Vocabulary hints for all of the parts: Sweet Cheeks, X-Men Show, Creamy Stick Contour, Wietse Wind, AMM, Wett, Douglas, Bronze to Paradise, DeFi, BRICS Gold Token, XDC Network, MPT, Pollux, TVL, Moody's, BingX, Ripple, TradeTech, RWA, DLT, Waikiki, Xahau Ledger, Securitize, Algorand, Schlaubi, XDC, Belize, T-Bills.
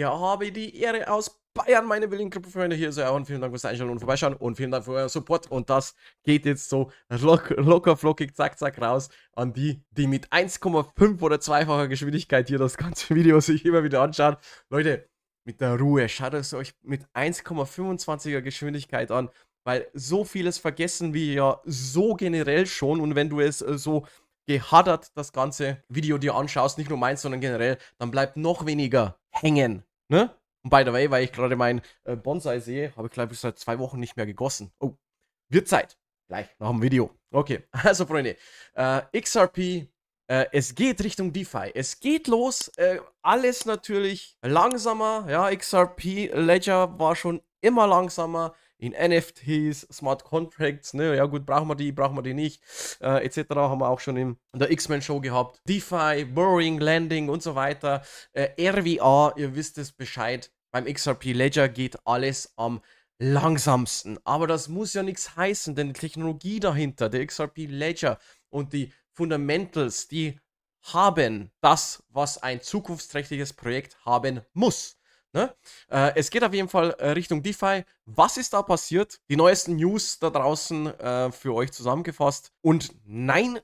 Ja, habe die Ehre aus Bayern, meine willigen Krypto-Freunde. Hier ist euer und vielen Dank fürs Einschalten und Vorbeischauen und vielen Dank für euren Support. Und das geht jetzt so locker flockig, zack, zack, raus an die, die mit 1,5 oder zweifacher Geschwindigkeit hier das ganze Video sich immer wieder anschauen. Leute, mit der Ruhe, schaut es euch mit 1,25er Geschwindigkeit an, weil so vieles vergessen wir ja so generell schon. Und wenn du es so gehadert das ganze Video dir anschaust, nicht nur meins, sondern generell, dann bleibt noch weniger hängen, ne? Und by the way, weil ich gerade mein Bonsai sehe, habe ich glaube ich seit 2 Wochen nicht mehr gegossen. Oh, wird Zeit. Gleich nach dem Video. Okay, also Freunde, XRP, es geht Richtung DeFi. Es geht los, alles natürlich langsamer. Ja, XRP Ledger war schon immer langsamer. In NFTs, Smart Contracts, ne, ja gut, brauchen wir die nicht, etc. haben wir auch schon in der X-Men Show gehabt. DeFi, Borrowing, Lending und so weiter, RWA, ihr wisst es Bescheid, beim XRP Ledger geht alles am langsamsten. Aber das muss ja nichts heißen, denn die Technologie dahinter, der XRP Ledger und die Fundamentals, die haben das, was ein zukunftsträchtiges Projekt haben muss. Ne? Es geht auf jeden Fall Richtung DeFi. Was ist da passiert? Die neuesten News da draußen für euch zusammengefasst. Und nein.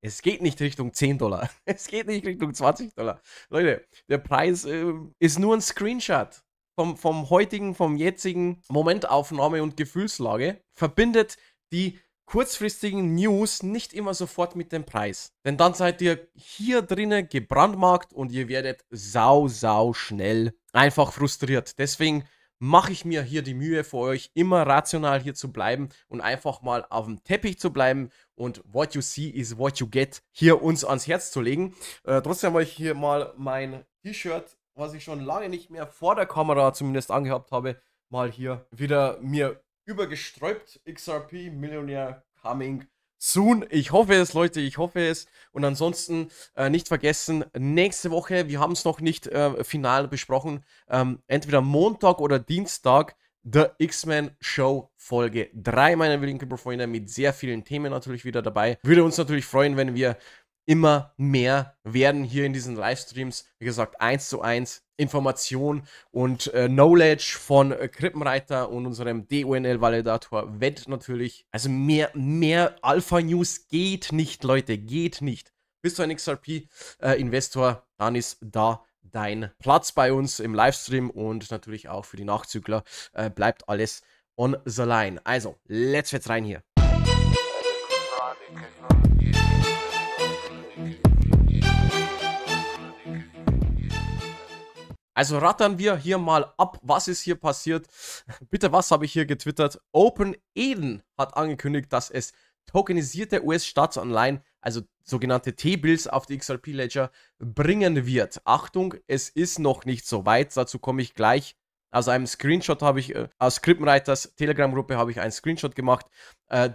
Es geht nicht Richtung 10 Dollar. Es geht nicht Richtung 20 Dollar. Leute, der Preis ist nur ein Screenshot vom jetzigen Momentaufnahme und Gefühlslage. Verbindet die kurzfristigen News nicht immer sofort mit dem Preis. Denn dann seid ihr hier drinnen gebrandmarkt und ihr werdet sau schnell einfach frustriert. Deswegen mache ich mir hier die Mühe für euch, immer rational hier zu bleiben und einfach mal auf dem Teppich zu bleiben und what you see is what you get hier uns ans Herz zu legen. Trotzdem habe ich hier mal mein T-Shirt, was ich schon lange nicht mehr vor der Kamera zumindest angehabt habe, mal hier wieder mir übergesträubt. XRP Millionär coming soon. Ich hoffe es, Leute, ich hoffe es. Und ansonsten nicht vergessen, nächste Woche, wir haben es noch nicht final besprochen, entweder Montag oder Dienstag, der X-Men Show Folge 3, meine lieben Krypto-Freunde, mit sehr vielen Themen natürlich wieder dabei. Würde uns natürlich freuen, wenn wir immer mehr werden hier in diesen Livestreams. Wie gesagt, 1:1 Information und Knowledge von Krippenreiter und unserem DONL-Validator Wett natürlich. Also mehr Alpha-News geht nicht, Leute, geht nicht. Bist du ein XRP-Investor, dann ist da dein Platz bei uns im Livestream und natürlich auch für die Nachzügler bleibt alles on the line. Also, let's get rein hier. Also rattern wir hier mal ab, was ist hier passiert. Bitte, was habe ich hier getwittert? Open Eden hat angekündigt, dass es tokenisierte US-Staatsanleihen, also sogenannte T-Bills, auf die XRP Ledger bringen wird. Achtung, es ist noch nicht so weit, dazu komme ich gleich. Aus einem Screenshot habe ich, aus Krippenreiters Telegram-Gruppe habe ich einen Screenshot gemacht.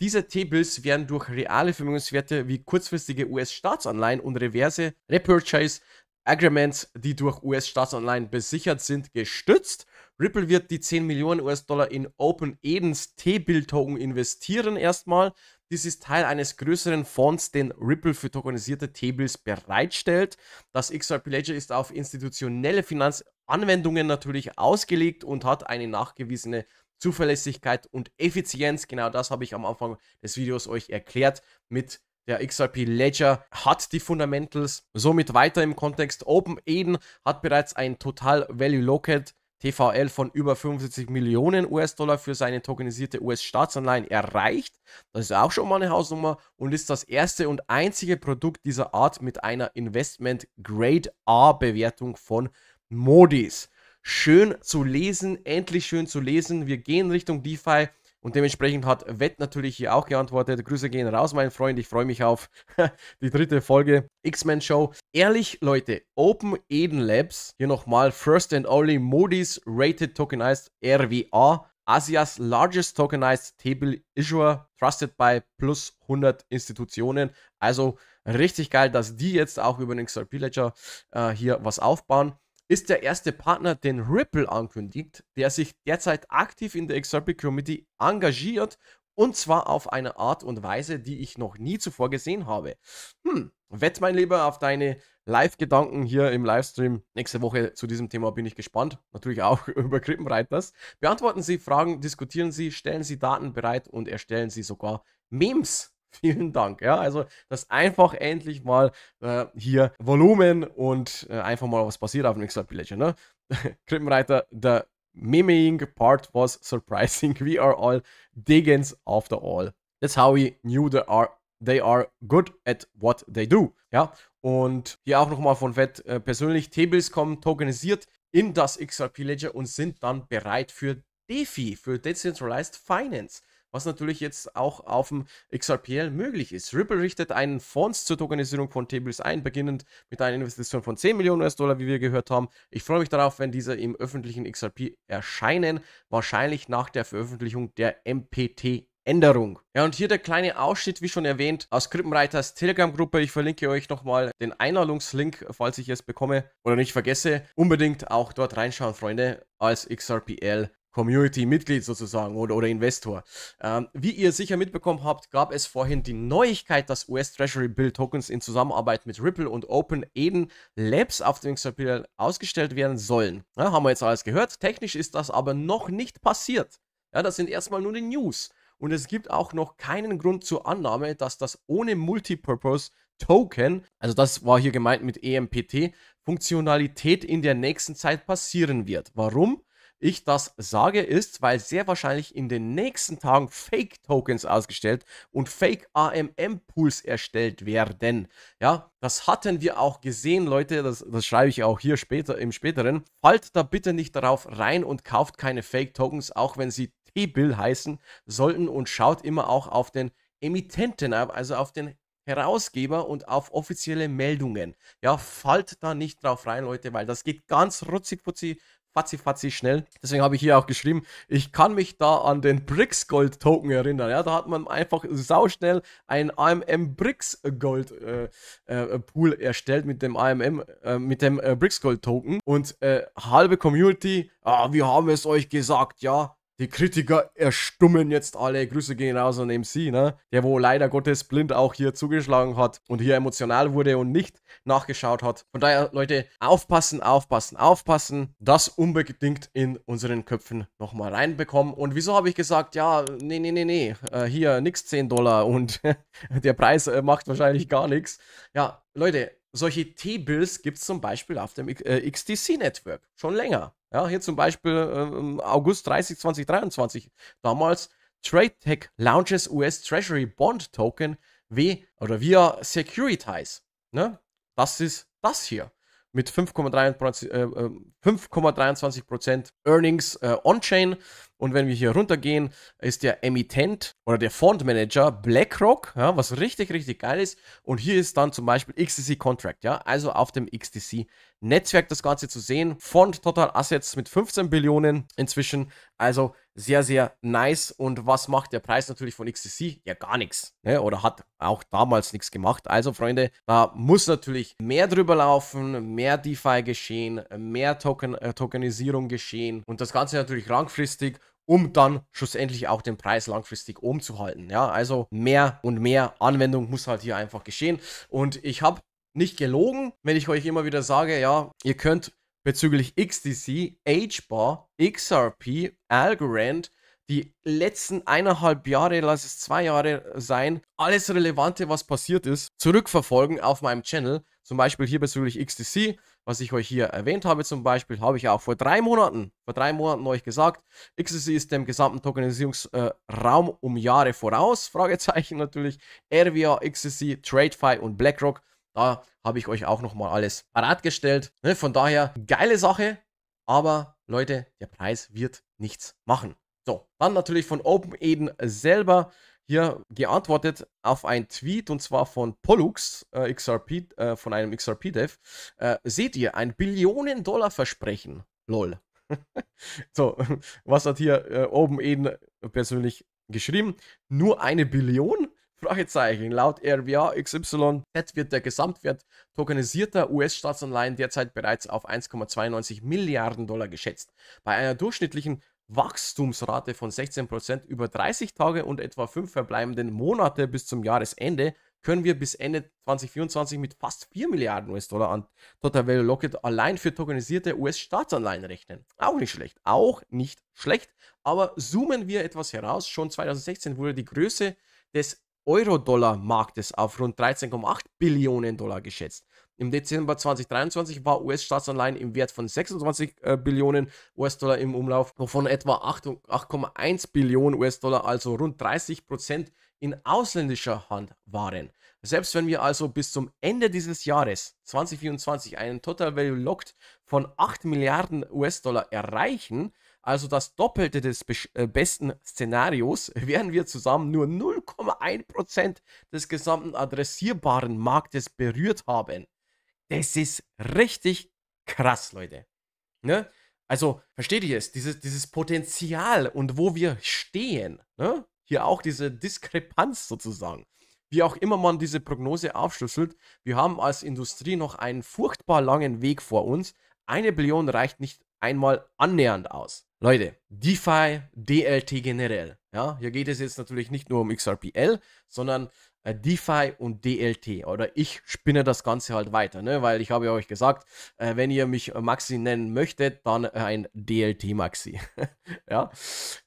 Diese T-Bills werden durch reale Vermögenswerte wie kurzfristige US-Staatsanleihen und reverse Repurchase Agreements, die durch US-Staatsanleihen besichert sind, gestützt. Ripple wird die 10 Millionen US-Dollar in Open Edens T-Bill-Token investieren erstmal. Dies ist Teil eines größeren Fonds, den Ripple für tokenisierte T-Bills bereitstellt. Das XRP Ledger ist auf institutionelle Finanzanwendungen natürlich ausgelegt und hat eine nachgewiesene Zuverlässigkeit und Effizienz. Genau das habe ich am Anfang des Videos euch erklärt mit der XRP Ledger hat die Fundamentals. Somit weiter im Kontext. Open Eden hat bereits ein Total Value Locked TVL von über 75 Millionen US-Dollar für seine tokenisierte US-Staatsanleihen erreicht. Das ist auch schon mal eine Hausnummer und ist das erste und einzige Produkt dieser Art mit einer Investment Grade A Bewertung von Moody's. Schön zu lesen, endlich schön zu lesen. Wir gehen Richtung DeFi. Und dementsprechend hat Wett natürlich hier auch geantwortet. Grüße gehen raus, mein Freund. Ich freue mich auf die dritte Folge X-Men Show. Ehrlich, Leute, Open Eden Labs, hier nochmal, First and Only Moody's Rated Tokenized RWA, Asias Largest Tokenized T-Bill Issuer, trusted by +100 Institutionen. Also richtig geil, dass die jetzt auch über den XRP Ledger hier was aufbauen. Ist der erste Partner, den Ripple ankündigt, der sich derzeit aktiv in der XRP Community engagiert Und zwar auf eine Art und Weise, die ich noch nie zuvor gesehen habe. Wett, mein Lieber, auf deine Live-Gedanken hier im Livestream. Nächste Woche zu diesem Thema bin ich gespannt. Natürlich auch über Krippenreiters. Beantworten Sie Fragen, diskutieren Sie, stellen Sie Daten bereit und erstellen Sie sogar Memes. Vielen Dank. Ja, also, dass einfach endlich mal hier Volumen und einfach mal was passiert auf dem XRP Ledger. Ne? Krippenreiter, der Memeing part was surprising. We are all diggins after all. That's how we knew they are good at what they do. Ja, und hier auch nochmal von Wett persönlich. T-Bills kommen tokenisiert in das XRP Ledger und sind dann bereit für DeFi, für Decentralized Finance, was natürlich jetzt auch auf dem XRPL möglich ist. Ripple richtet einen Fonds zur Tokenisierung von T-Bills ein, beginnend mit einer Investition von 10 Millionen US-Dollar, wie wir gehört haben. Ich freue mich darauf, wenn diese im öffentlichen XRP erscheinen, wahrscheinlich nach der Veröffentlichung der MPT. Änderung. Ja, und hier der kleine Ausschnitt, wie schon erwähnt, aus Krippenreiters Telegram-Gruppe. Ich verlinke euch nochmal den Einladungslink, falls ich es bekomme oder nicht vergesse. Unbedingt auch dort reinschauen, Freunde, als XRPL Community-Mitglied sozusagen oder Investor. Wie ihr sicher mitbekommen habt, gab es vorhin die Neuigkeit, dass US-Treasury-Bill-Tokens in Zusammenarbeit mit Ripple und Open Eden Labs auf dem XRPL ausgestellt werden sollen. Ja, haben wir jetzt alles gehört. Technisch ist das aber noch nicht passiert. Ja, das sind erstmal nur die News. Und es gibt auch noch keinen Grund zur Annahme, dass das ohne Multipurpose Token, also das war hier gemeint mit EMPT, Funktionalität in der nächsten Zeit passieren wird. Warum ich das sage, ist, weil sehr wahrscheinlich in den nächsten Tagen Fake Tokens ausgestellt und Fake AMM Pools erstellt werden. Ja, das hatten wir auch gesehen, Leute, das schreibe ich auch hier später im späteren. Fallt da bitte nicht darauf rein und kauft keine Fake Tokens, auch wenn sie T-Bill heißen sollten, und schaut immer auch auf den Emittenten, also auf den Herausgeber und auf offizielle Meldungen. Ja, fallt da nicht drauf rein, Leute, weil das geht ganz rutzig-putzi, fatzi-fatzi schnell. Deswegen habe ich hier auch geschrieben, ich kann mich da an den BRICS Gold Token erinnern. Ja, da hat man einfach sauschnell einen AMM BRICS Gold Pool erstellt mit dem BRICS Gold Token und halbe Community, wir haben es euch gesagt, ja. Die Kritiker erstummen jetzt alle. Grüße gehen raus an MC, ne? Der, wo leider Gottes blind auch hier zugeschlagen hat und hier emotional wurde und nicht nachgeschaut hat. Von daher, Leute, aufpassen, aufpassen, aufpassen. Das unbedingt in unseren Köpfen nochmal reinbekommen. Und wieso habe ich gesagt, ja, nee, hier nix 10 Dollar und der Preis macht wahrscheinlich gar nichts. Ja, Leute, solche T-Bills gibt es zum Beispiel auf dem XDC Network schon länger. Ja, hier zum Beispiel August 30, 2023, damals TradeTech launches US Treasury Bond Token via Securitize. Ne? Das ist das hier mit 5,23% Earnings on-chain. Und wenn wir hier runtergehen, ist der Emittent oder der Fondmanager BlackRock, ja, was richtig, richtig geil ist. Und hier ist dann zum Beispiel XDC Contract, ja, also auf dem XDC Netzwerk das Ganze zu sehen. Fond Total Assets mit 15 Billionen inzwischen. Also sehr, sehr nice. Und was macht der Preis natürlich von XDC? Ja, gar nichts. Ne? Oder hat auch damals nichts gemacht. Also, Freunde, da muss natürlich mehr drüber laufen, mehr DeFi geschehen, mehr Tokenisierung geschehen. Und das Ganze natürlich langfristig, um dann schlussendlich auch den Preis langfristig oben zu halten. Ja, also mehr und mehr Anwendung muss halt hier einfach geschehen. Und ich habe nicht gelogen, wenn ich euch immer wieder sage, ja, ihr könnt bezüglich XDC, HBAR, XRP, Algorand, die letzten 1,5 Jahre, lass es 2 Jahre sein, alles Relevante, was passiert ist, zurückverfolgen auf meinem Channel. Zum Beispiel hier bezüglich XDC, was ich euch hier erwähnt habe, zum Beispiel, habe ich ja auch vor drei Monaten euch gesagt, XDC ist dem gesamten Tokenisierungsraum um Jahre voraus, Fragezeichen natürlich, RWA, XDC, TradeFi und BlackRock. Da habe ich euch auch nochmal alles parat gestellt. Von daher, geile Sache. Aber Leute, der Preis wird nichts machen. So, dann natürlich von Open Eden selber hier geantwortet auf einen Tweet, und zwar von Pollux, von einem XRP-Dev. Seht ihr, ein Billionen-Dollar-Versprechen. Lol. So, was hat hier Open Eden persönlich geschrieben? Nur eine Billion? Fragezeichen. Laut RWA XY wird der Gesamtwert tokenisierter US-Staatsanleihen derzeit bereits auf 1,92 Milliarden Dollar geschätzt. Bei einer durchschnittlichen Wachstumsrate von 16% über 30 Tage und etwa 5 verbleibenden Monate bis zum Jahresende können wir bis Ende 2024 mit fast 4 Milliarden US-Dollar an Total Value Locked allein für tokenisierte US-Staatsanleihen rechnen. Auch nicht schlecht, aber zoomen wir etwas heraus. Schon 2016 wurde die Größe des Euro-Dollar-Marktes auf rund 13,8 Billionen Dollar geschätzt. Im Dezember 2023 war US-Staatsanleihen im Wert von 26 Billionen US-Dollar im Umlauf, wovon etwa 8,1 Billionen US-Dollar, also rund 30% in ausländischer Hand waren. Selbst wenn wir also bis zum Ende dieses Jahres 2024 einen Total Value Locked von 8 Milliarden US-Dollar erreichen, also das Doppelte des besten Szenarios, wären wir zusammen nur 0,1% des gesamten adressierbaren Marktes berührt haben. Das ist richtig krass, Leute. Ne? Also, versteht ihr es? Dieses Potenzial und wo wir stehen, ne? Hier auch diese Diskrepanz sozusagen. Wie auch immer man diese Prognose aufschlüsselt, wir haben als Industrie noch einen furchtbar langen Weg vor uns. 1 Billion reicht nicht einmal annähernd aus. Leute, DeFi, DLT generell. Ja, hier geht es jetzt natürlich nicht nur um XRPL, sondern DeFi und DLT. Oder ich spinne das Ganze halt weiter, ne? Weil ich habe ja euch gesagt, wenn ihr mich Maxi nennen möchtet, dann ein DLT-Maxi. Ja,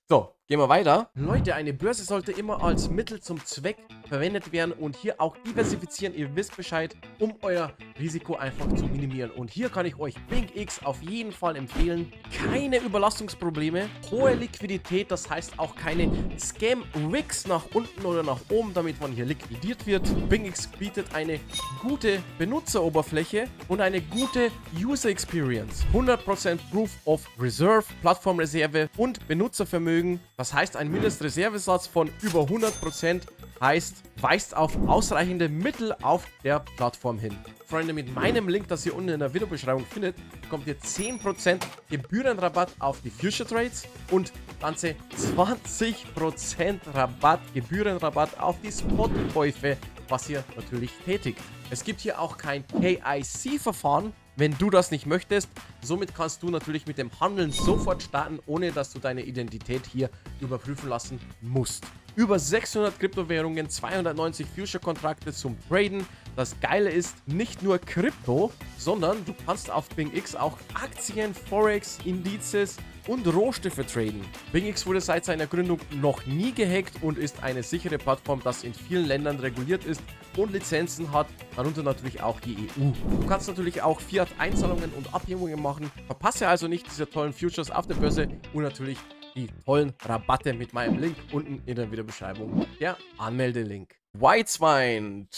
so, gehen wir weiter. Leute, eine Börse sollte immer als Mittel zum Zweck verwendet werden und hier auch diversifizieren. Ihr wisst Bescheid, um euer Risiko einfach zu minimieren. Und hier kann ich euch BingX auf jeden Fall empfehlen. Keine Überlastungsprobleme, hohe Liquidität, das heißt auch keine Scam-Wicks nach unten oder nach oben, damit man hier liquidiert wird. BingX bietet eine gute Benutzeroberfläche und eine gute User Experience. 100% Proof of Reserve, Plattformreserve und Benutzervermögen. Das heißt, ein Mindestreservesatz von über 100% weist auf ausreichende Mittel auf der Plattform hin. Freunde, mit meinem Link, das ihr unten in der Videobeschreibung findet, bekommt ihr 10% Gebührenrabatt auf die Future Trades und ganze 20% Gebührenrabatt auf die Spotkäufe, was ihr natürlich tätigt. Es gibt hier auch kein KIC-Verfahren, wenn du das nicht möchtest. Somit kannst du natürlich mit dem Handeln sofort starten, ohne dass du deine Identität hier überprüfen lassen musst. Über 600 Kryptowährungen, 290 Future-Kontrakte zum Traden. Das Geile ist, nicht nur Krypto, sondern du kannst auf BingX auch Aktien, Forex, Indizes und Rohstoffe traden. BingX wurde seit seiner Gründung noch nie gehackt und ist eine sichere Plattform, das in vielen Ländern reguliert ist und Lizenzen hat, darunter natürlich auch die EU. Du kannst natürlich auch Fiat-Einzahlungen und Abhebungen machen. Verpasse also nicht diese tollen Futures auf der Börse und natürlich die tollen Rabatte mit meinem Link unten in der Videobeschreibung. Der Anmeldelink. Wietse Wind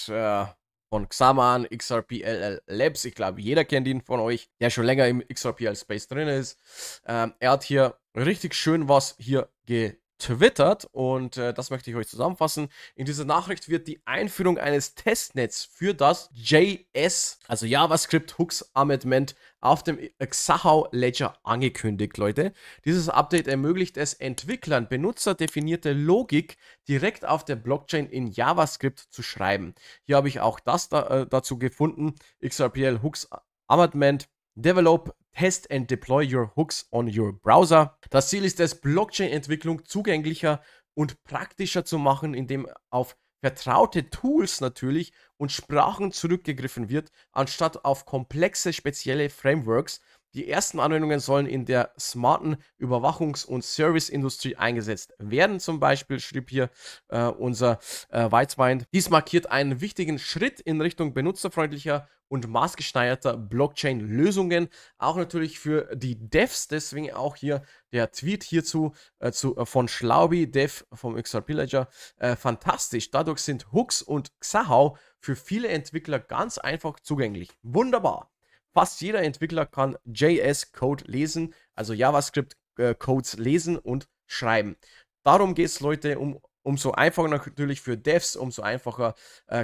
von Xaman, XRPL Labs. Ich glaube, jeder kennt ihn von euch, der schon länger im XRPL-Space drin ist. Er hat hier richtig schön was hier getwittert und das möchte ich euch zusammenfassen. In dieser Nachricht wird die Einführung eines Testnets für das JS, also JavaScript Hooks Amendment, auf dem Xahau Ledger angekündigt, Leute. Dieses Update ermöglicht es Entwicklern, benutzerdefinierte Logik direkt auf der Blockchain in JavaScript zu schreiben. Hier habe ich auch das dazu gefunden. XRPL Hooks Amendment. Develop, test and deploy your hooks on your browser. Das Ziel ist es, Blockchain-Entwicklung zugänglicher und praktischer zu machen, indem auf vertraute Tools natürlich und Sprachen zurückgegriffen wird, anstatt auf komplexe, spezielle Frameworks. Die ersten Anwendungen sollen in der smarten Überwachungs- und Serviceindustrie eingesetzt werden. Zum Beispiel schrieb hier unser Wietse Wind. Dies markiert einen wichtigen Schritt in Richtung benutzerfreundlicher und maßgeschneiderter Blockchain-Lösungen. Auch natürlich für die Devs, deswegen auch hier der Tweet hierzu von Schlaubi, Dev vom XRP Ledger. Fantastisch, dadurch sind Hooks und Xahau für viele Entwickler ganz einfach zugänglich. Wunderbar. Fast jeder Entwickler kann JS-Code lesen, also JavaScript-Codes lesen und schreiben. Darum geht es, Leute, umso einfacher natürlich für Devs, umso einfacher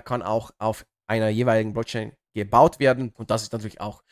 kann auch auf einer jeweiligen Blockchain gebaut werden. Und das ist natürlich auch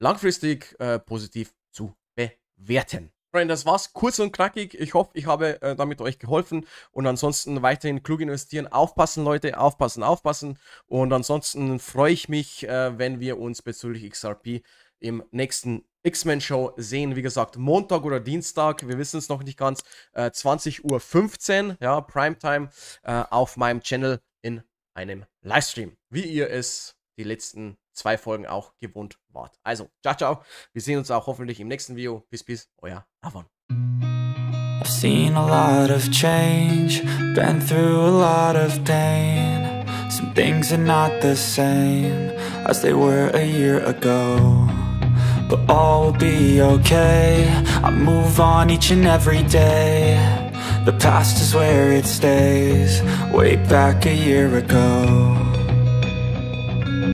langfristig positiv zu bewerten. Freunde, das war's. Kurz und knackig. Ich hoffe, ich habe damit euch geholfen. Und ansonsten weiterhin klug investieren. Aufpassen, Leute. Aufpassen, aufpassen. Und ansonsten freue ich mich, wenn wir uns bezüglich XRP im nächsten X-Men Show sehen. Wie gesagt, Montag oder Dienstag, wir wissen es noch nicht ganz, 20:15 Uhr, ja, Primetime, auf meinem Channel in einem Livestream, wie ihr es die letzten 2 Folgen auch gewohnt wart. Also, ciao, ciao. Wir sehen uns auch hoffentlich im nächsten Video. Peace, peace, euer Avon. I've seen a lot of change, been through a lot of pain. Some things are not the same as they were a year ago. But all will be okay, I move on each and every day. The past is where it stays, way back a year ago.